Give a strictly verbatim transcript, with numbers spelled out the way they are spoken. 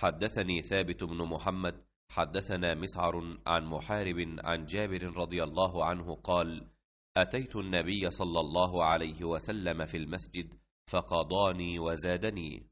حدثني ثابت بن محمد حدثنا مسعر عن محارب عن جابر رضي الله عنه قال: أتيت النبي صلى الله عليه وسلم في المسجد فقضاني وزادني،